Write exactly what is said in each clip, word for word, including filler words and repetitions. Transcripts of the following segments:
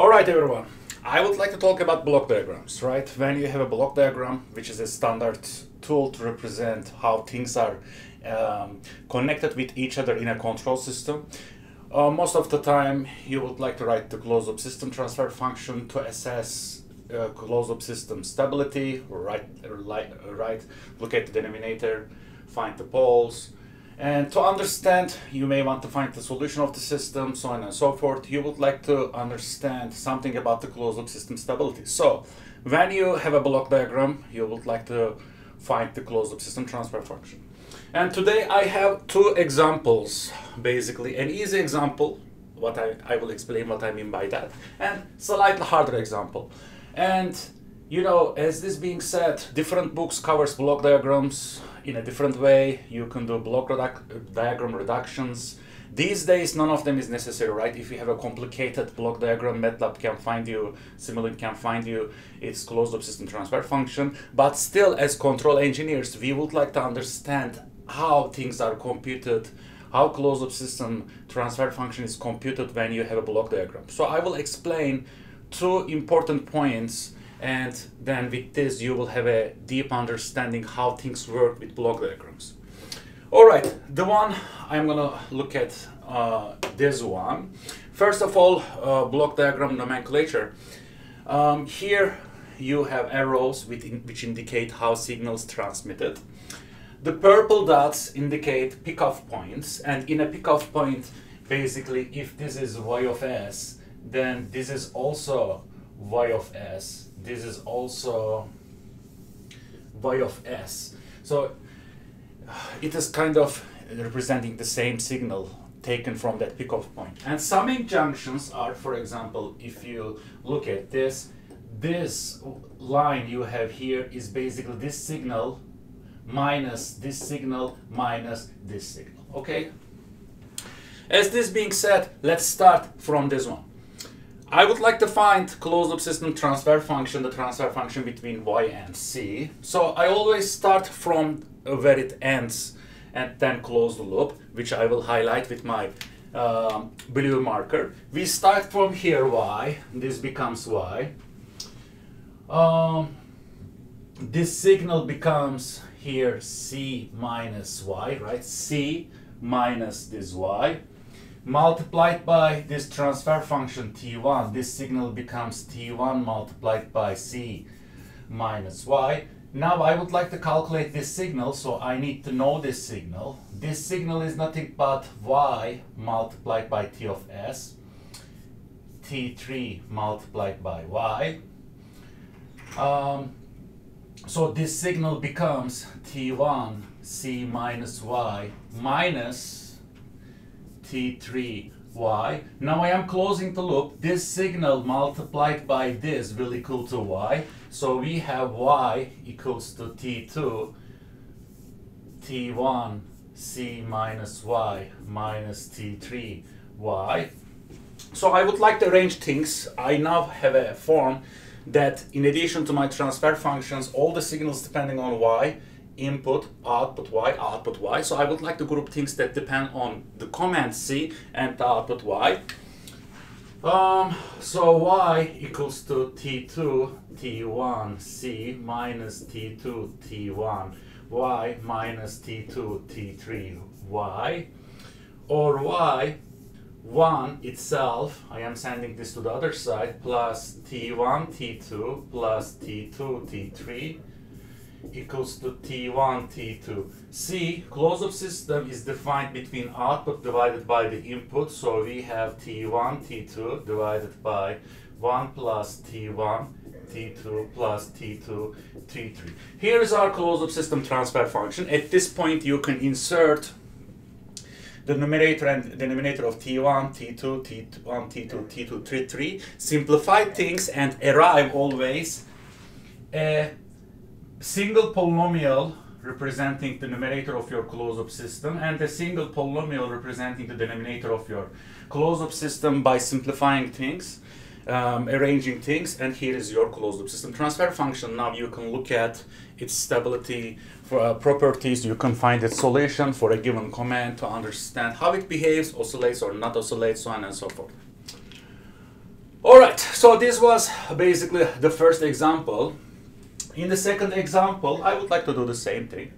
Alright everyone, I would like to talk about block diagrams, right? When you have a block diagram, which is a standard tool to represent how things are um, connected with each other in a control system, uh, most of the time you would like to write the closed-loop system transfer function to assess uh, closed-loop system stability, right, right, right, look at the denominator, find the poles. And to understand, you may want to find the solution of the system, so on and so forth. You would like to understand something about the closed-loop system stability. So, when you have a block diagram, you would like to find the closed-loop system transfer function. And today I have two examples, basically. An easy example, what I, I will explain what I mean by that, and slightly harder example. And, you know, as this being said, different books covers block diagrams in a different way. You can do block reduc diagram reductions. These days, none of them is necessary, right? If you have a complicated block diagram, MATLAB can find you, Simulink can find you its closed-loop system transfer function. But still, as control engineers, we would like to understand how things are computed, how closed-loop system transfer function is computed when you have a block diagram. So I will explain two important points, and then with this you will have a deep understanding how things work with block diagrams. All right, the one I'm gonna look at, uh, this one. First of all, uh, block diagram nomenclature. Um, here you have arrows within, which indicate how signals transmitted. The purple dots indicate pickoff points, and in a pickoff point, basically if this is y of s, then this is also y of s. This is also y of s. So it is kind of representing the same signal taken from that pickoff point. And summing junctions are, for example, if you look at this, this line you have here is basically this signal minus this signal minus this signal, okay? As this being said, let's start from this one. I would like to find closed-loop system transfer function, the transfer function between y and c. So I always start from where it ends and then close the loop, which I will highlight with my um, blue marker. We start from here, y. This becomes y. Um, this signal becomes here c minus y, right? C minus this y. Multiplied by this transfer function t one, this signal becomes t one multiplied by c minus y. Now I would like to calculate this signal, so I need to know this signal. This signal is nothing but y multiplied by t of s, t three multiplied by y. Um, so this signal becomes t one c minus y minus t three y. Now I am closing the loop. This signal multiplied by this will equal to y. So we have y equals to t two t one c minus y minus t three y. So I would like to arrange things. I now have a form that in addition to my transfer functions, all the signals depending on y, input, output y, output y. So I would like to group things that depend on the command c and the output y. Um, so y equals to t two, t one, c minus t two, t one, y minus t two, t three, y. Or y, one itself, I am sending this to the other side, plus t one, t two, plus t two, t three, equals to t one, t two. C, closed-loop system is defined between output divided by the input, so we have t one, t two divided by one plus t one, t two plus t two, t three. Here is our closed-loop system transfer function. At this point you can insert the numerator and denominator of t one, t two, t one, t two, t two, t three, simplify things and arrive always a single polynomial representing the numerator of your closed-loop system and a single polynomial representing the denominator of your closed-loop system by simplifying things, um, arranging things, and here is your closed-loop system transfer function. Now you can look at its stability for, uh, properties. You can find its solution for a given command to understand how it behaves, oscillates or not oscillates, so on and so forth. All right. So this was basically the first example. In the second example, I would like to do the same thing.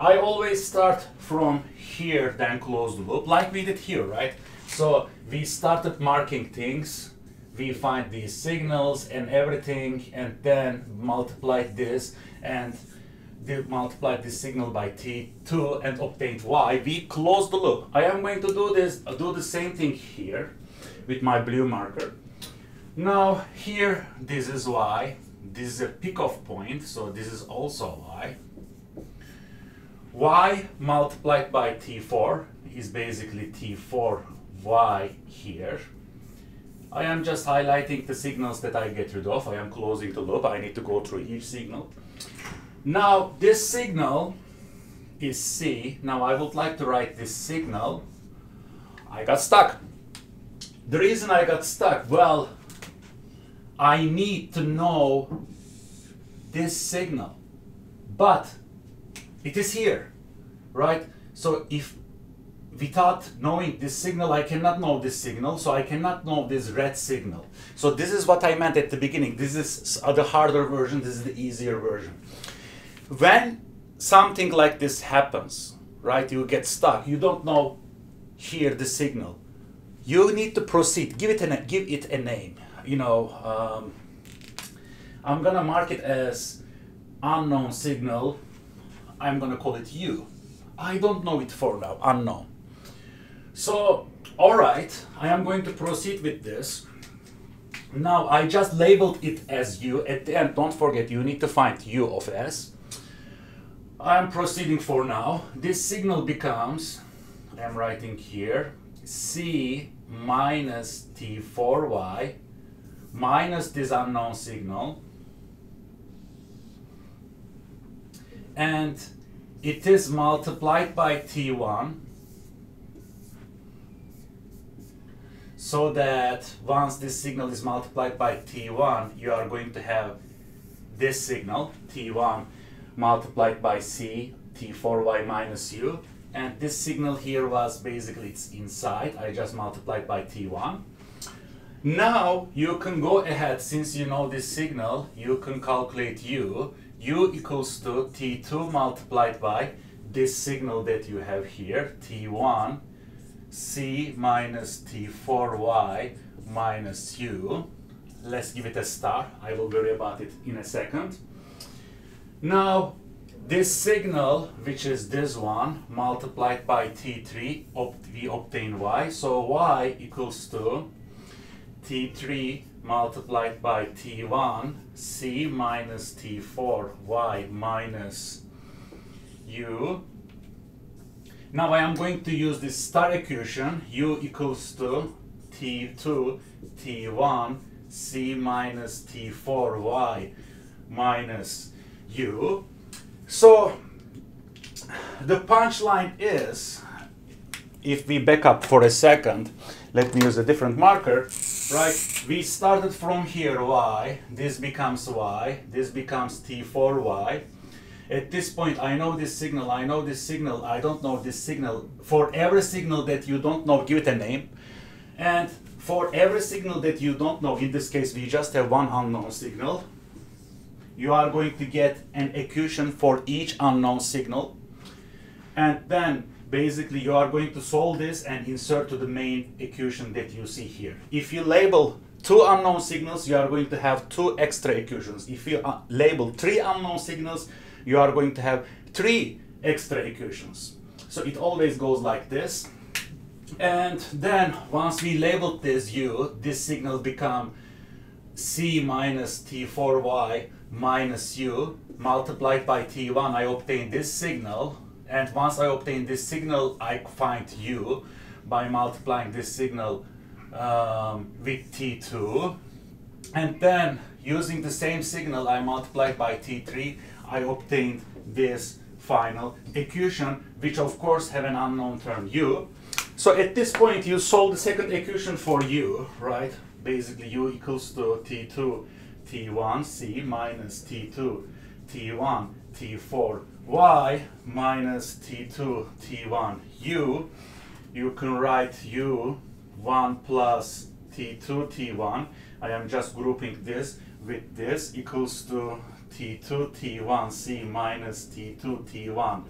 I always start from here, then close the loop, like we did here, right? So we started marking things, we find these signals and everything, and then multiply this and multiply this signal by t two and obtained y. We close the loop. I am going to do this, do the same thing here with my blue marker. Now here, this is y. This is a pick-off point, so this is also y. Y multiplied by t four is basically t four y here. I am just highlighting the signals that I get rid of. I am closing the loop. I need to go through each signal. Now this signal is c. Now I would like to write this signal. I got stuck. The reason I got stuck, well, I need to know this signal, but it is here, right? So if without knowing this signal, I cannot know this signal, so I cannot know this red signal. So this is what I meant at the beginning. This is the harder version, this is the easier version. When something like this happens, right, you get stuck, you don't know here the signal. You need to proceed, give it a, give it a name. You know, um, I'm gonna mark it as unknown signal. I'm gonna call it U. I don't know it for now, unknown. So, all right, I am going to proceed with this. Now, I just labeled it as U. At the end, don't forget, you need to find U of S. I'm proceeding for now. This signal becomes, I'm writing here, C minus T four Y minus this unknown signal, and it is multiplied by t one, so that once this signal is multiplied by t one, you are going to have this signal, t one multiplied by c, t four y minus u, and this signal here was basically, it's inside, I just multiplied by t one. Now you can go ahead, since you know this signal, you can calculate u. u equals to t two multiplied by this signal that you have here, t one, c minus t four y minus u. Let's give it a star. I will worry about it in a second. Now this signal, which is this one, multiplied by t three, we obtain y. So y equals to t three multiplied by t one, c minus t four y minus u. Now I am going to use this star equation, u equals to t two, t one, c minus t four y minus u. So the punchline is, if we back up for a second, let me use a different marker. Right, we started from here, y, this becomes y, this becomes t four y. At this point, I know this signal, I know this signal, I don't know this signal. For every signal that you don't know, give it a name. And for every signal that you don't know, in this case, we just have one unknown signal. You are going to get an equation for each unknown signal. And then basically, you are going to solve this and insert to the main equation that you see here. If you label two unknown signals, you are going to have two extra equations. If you uh, label three unknown signals, you are going to have three extra equations. So it always goes like this. And then once we labeled this u, this signal become c minus t four y minus u multiplied by t one. I obtain this signal. And once I obtain this signal, I find u by multiplying this signal um, with t two. And then using the same signal I multiplied by t three, I obtained this final equation, which of course have an unknown term u. So at this point, you solve the second equation for u, right? Basically, u equals to t two, t one, c minus t two, t one, t four, y minus t two, t one, u. You can write u one plus T two, T one. I am just grouping this with this equals to T two, T one, C minus T two, T one,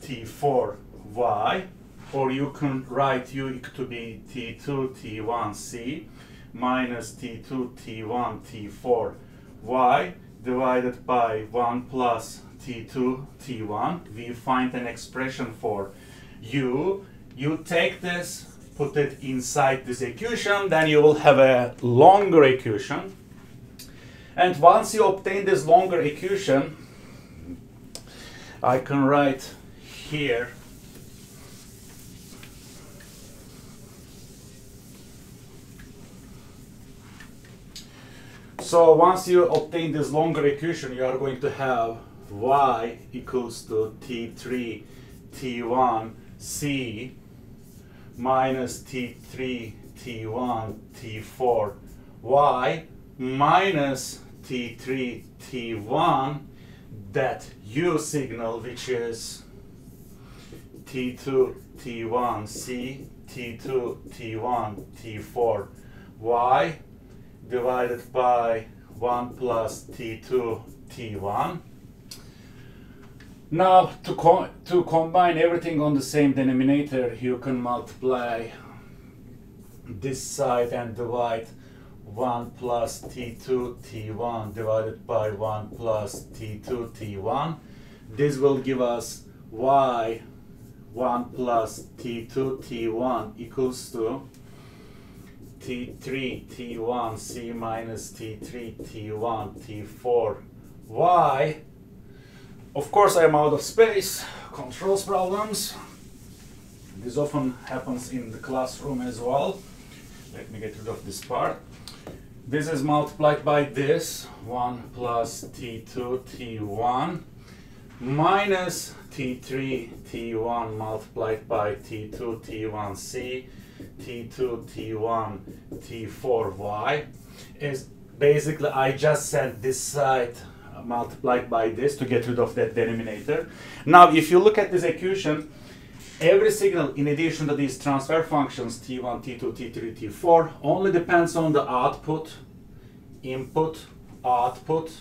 T four, Y. Or you can write U to be T two, T one, C minus T two, T one, T four, Y divided by one plus T two, T one. We find an expression for U. You take this, put it inside this equation, then you will have a longer equation. And once you obtain this longer equation, I can write here So once you obtain this longer equation, you are going to have y equals to T three, T one, C minus T three, T one, T four, y minus T three, T one, that U signal, which is T two, T one, C, T two, T one, T four, y, divided by one plus T two, T one. Now, to, co to combine everything on the same denominator, you can multiply this side and divide one plus T two, T one divided by one plus T two, T one. This will give us y one plus T two, T one equals to T three, T one, C minus T three, T one, T four, Y. Of course, I'm out of space. Controls problems. This often happens in the classroom as well. Let me get rid of this part. This is multiplied by this. one plus T two, T one minus T three, T one multiplied by T two, T one, C. T two, T one, T four, Y is basically I just sent this side multiplied by this to get rid of that denominator. Now, if you look at this equation, every signal in addition to these transfer functions T one, T two, T three, T four only depends on the output, input, output,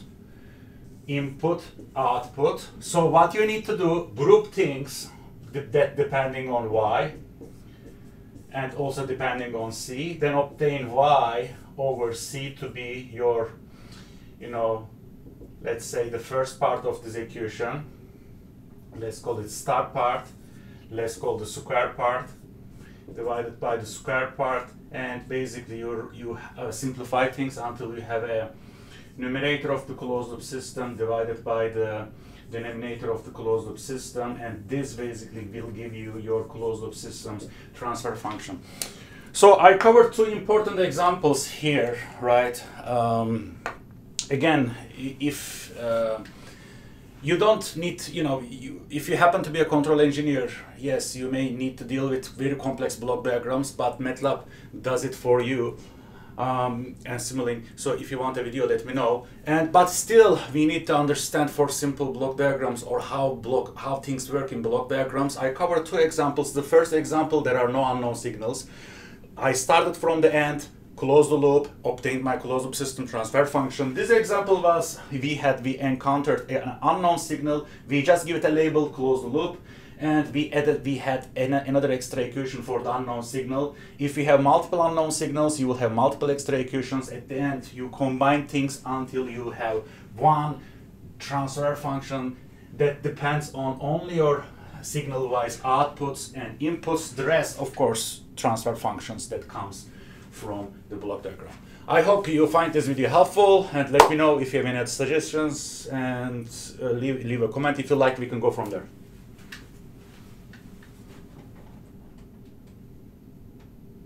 input, output. So what you need to do, group things that depending on Y, and also depending on C, then obtain Y over C to be your, you know, let's say the first part of this equation. Let's call it star part. Let's call the square part divided by the square part. And basically you you uh, simplify things until you have a numerator of the closed loop system divided by the denominator of the closed loop system, and this basically will give you your closed loop system's transfer function. So I covered two important examples here, right? Um, again, if uh, you don't need, you know, you, if you happen to be a control engineer, yes, you may need to deal with very complex block diagrams, but MATLAB does it for you. Um, and similarly, so if you want a video, let me know. And but still, we need to understand for simple block diagrams or how block how things work in block diagrams. I covered two examples. The first example, there are no unknown signals. I started from the end, closed the loop, obtained my closed loop system transfer function. This example was we had we encountered an unknown signal. We just give it a label, close the loop. And we added, we had an, another extra equation for the unknown signal. If you have multiple unknown signals, you will have multiple extra equations. At the end, you combine things until you have one transfer function that depends on only your signal-wise outputs and inputs. The rest, of course, transfer functions that comes from the block diagram. I hope you find this video helpful, and let me know if you have any suggestions, and uh, leave, leave a comment. If you like, we can go from there.